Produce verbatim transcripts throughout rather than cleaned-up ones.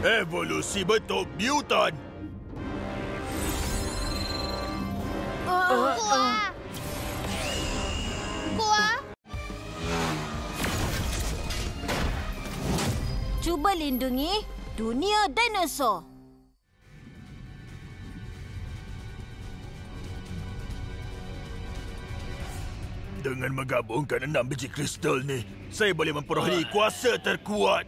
Evolusi bentuk mutan. Kuah. Kuah. Cuba lindungi dunia dinosaur. Dengan menggabungkan enam biji kristal ni, saya boleh memperolehi kuasa terkuat.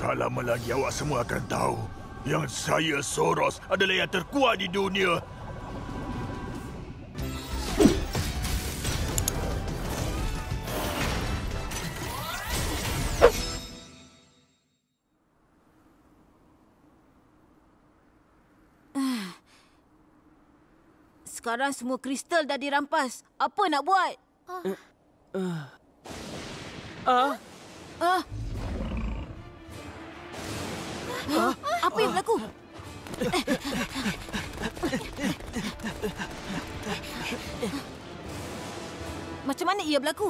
Tak lama lagi awak semua akan tahu yang saya Soros adalah yang terkuat di dunia. Sekarang semua kristal dah dirampas. Apa nak buat? Ah. Ah. Ah. Ah. Huh? Apa yang berlaku? Macam mana ia berlaku?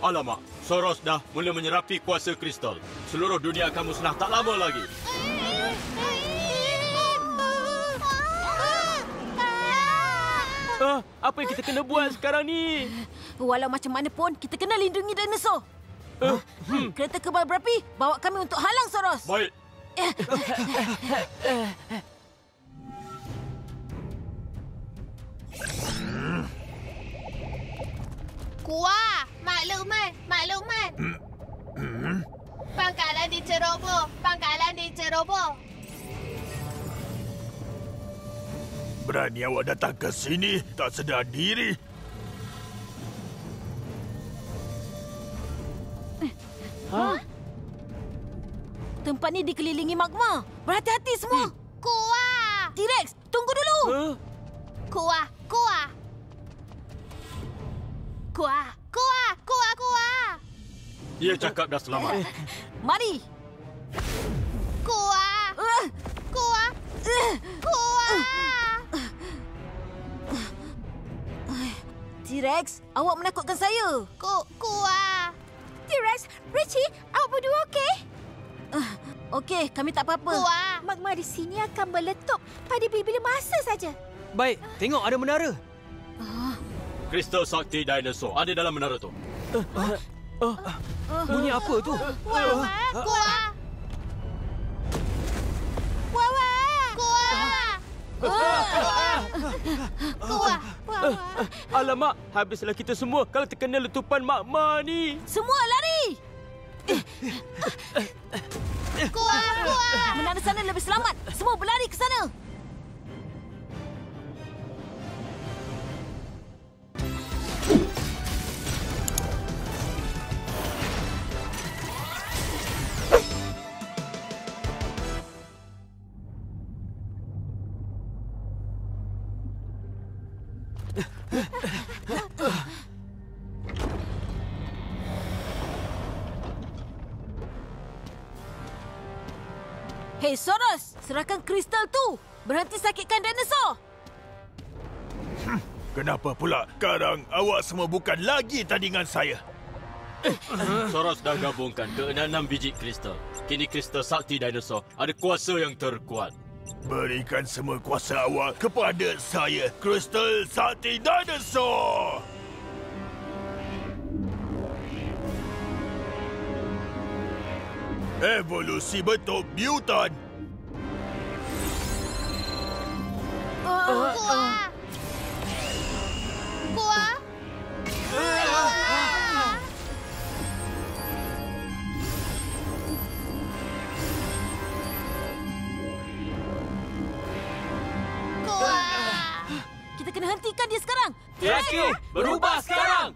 Alamak, Soros dah mula menyerapi kuasa kristal. Seluruh dunia akan musnah tak lama lagi. Ah, apa yang kita kena buat sekarang ni? Walau macam mana pun, kita kena lindungi dinosaur. Uh, hmm. Kereta kebal berapi, bawa kami untuk halang Soros. Baik. Kuah, maklumat, maklumat. Pangkalan diceroboh, pangkalan diceroboh. Berani awak datang ke sini, tak sedar diri. Hah? Tempat ni dikelilingi magma. Berhati-hati semua. Kuah. T-Rex, tunggu dulu. Huh? Kuah, kuah. Kuah, kuah, kuah, kuah. Dia cakap dah selamat. Mari. Kuah. Kuah. Kuah. T-Rex, awak menakutkan saya. Ku, kuah. T-Rex, Richie, awak berdua okey? Uh, Okey, kami tak apa-apa. Magma di sini akan meletup pada bila masa saja. Baik, tengok ada menara. Uh. Kristal Sakti Dinosaur ada dalam menara tu. Uh, uh, uh, uh, uh, bunyi apa tu? Wah, wah, kuah. Wah, wah, kuah. Kuah. Kuah. Alamak, habislah kita semua kalau terkena letupan magma ni. Semua lari. Kuah, kuah. Menara sana lebih selamat. Semua berlari ke sana. Hei Soros, serahkan kristal tu. Berhenti sakitkan dinosaur. Hmm, kenapa pula sekarang awak semua bukan lagi tandingan saya? Soros dah gabungkan keenam biji kristal. Kini kristal sakti dinosaur ada kuasa yang terkuat. Berikan semua kuasa awak kepada saya, kristal sakti dinosaur. Evolusi bentuk mutan. Kuah. Kuah. Kuah. Kita kena hentikan dia sekarang. T-Rex, berubah sekarang.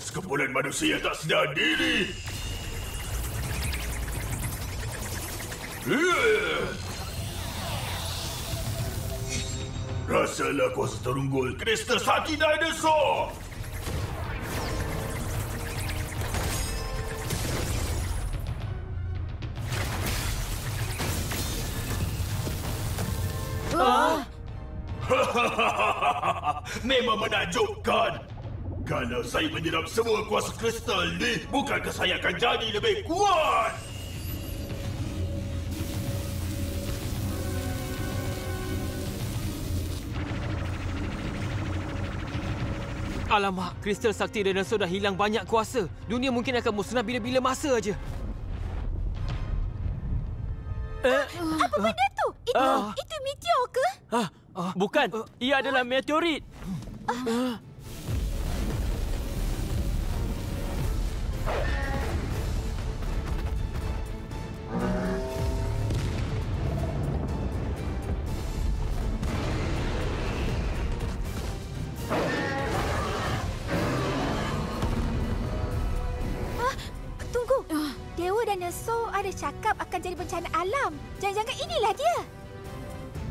Sekumpulan manusia tak sedar diri. Rasalah kuasa terunggul Kristal Sakti Dinosaur. Ah. Memang menakjubkan. Kalau saya menyerap semua kuasa kristal ni, bukankah saya akan jadi lebih kuat? Alamak, Kristal Sakti Dinosaur dah hilang banyak kuasa. Dunia mungkin akan musnah bila-bila masa aja. Eh? Apa benda tu? Itu, ah. itu meteor ke? Ah. Ah. Bukan, ia ah. adalah meteorit. Ah. Dinosaur ada cakap akan jadi bencana alam. Jangan-jangan inilah dia.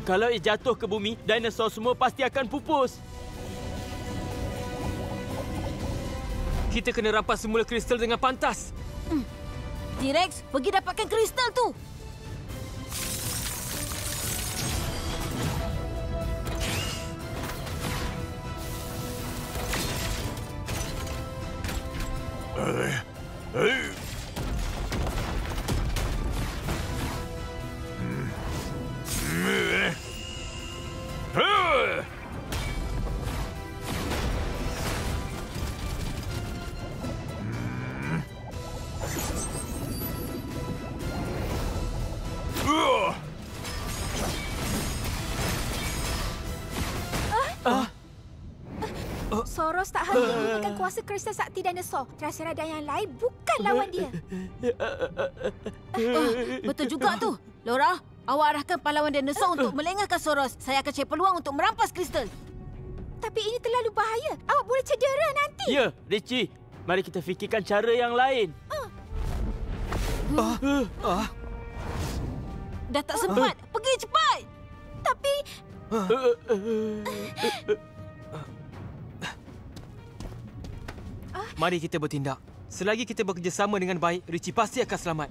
Kalau ia jatuh ke bumi, dinosaur semua pasti akan pupus. Kita kena rampas semula kristal dengan pantas. Hmm. T-Rex, pergi dapatkan kristal tu. Eh, eh. Soros tak hanya menggunakan kuasa kristal sakti dinosaur. Triceratops dan yang lain bukan lawan dia. Oh, betul juga tu. Laura, awak arahkan pahlawan dinosaur untuk melengahkan Soros. Saya akan cari peluang untuk merampas kristal. Tapi ini terlalu bahaya. Awak boleh cedera nanti. Ya, Richie. Mari kita fikirkan cara yang lain. Uh. Uh. Uh. Uh. Dah tak sempat. Uh. Pergi cepat. Tapi... Uh. Uh. Uh. Mari kita bertindak. Selagi kita bekerjasama dengan baik, Richie pasti akan selamat.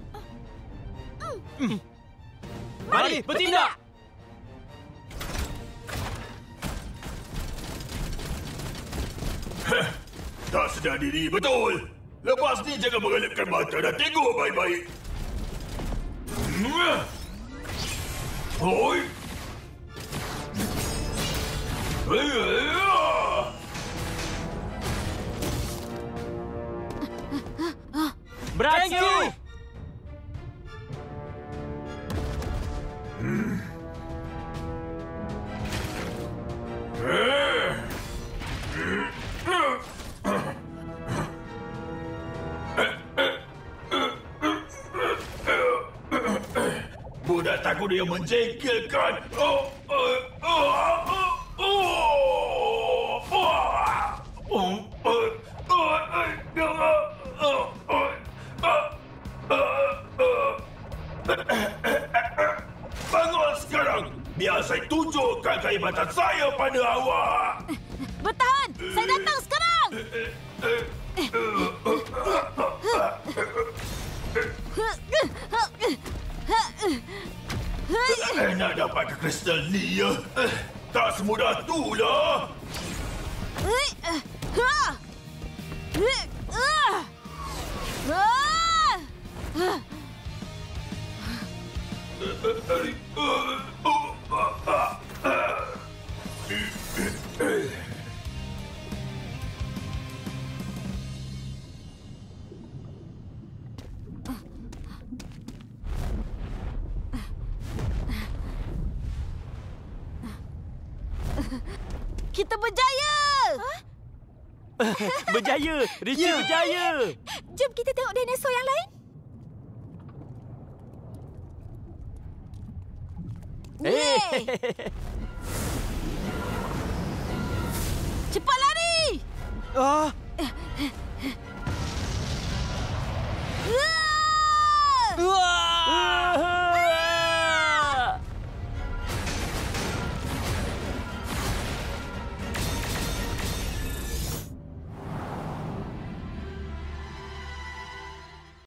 Mm. Mari bertindak! Heh, tak sedar diri betul. Lepas ni jangan mengelipkan mata dan tengok baik-baik. Oi! Thank you! Hmm. Budak takut dia menjengkelkan. Oh, oh, oh, oh, oh. Bangun sekarang! Biar saya tunjukkan kehebatan saya pada awak! Bertahan! Saya datang sekarang! Nak dapat ke kristal ni, ya? Tak semudah itulah! Kita berjaya! Huh? Berjaya! Richie yeah. berjaya! Jom kita tengok dinosaur yang lain. Hey. Cepat lari! Ah!